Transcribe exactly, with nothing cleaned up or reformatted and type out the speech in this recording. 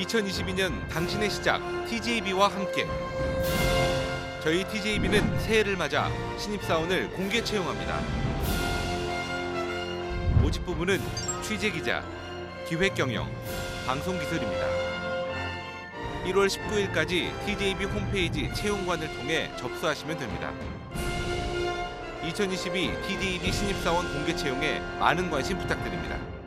이천이십이 년 당신의 시작 티제이비와 함께 저희 티제이비는 새해를 맞아 신입사원을 공개 채용합니다. 모집 부문은 취재기자, 기획경영, 방송기술입니다. 일월 십구일까지 티제이비 홈페이지 채용관을 통해 접수하시면 됩니다. 이천이십이 티제이비 신입사원 공개 채용에 많은 관심 부탁드립니다.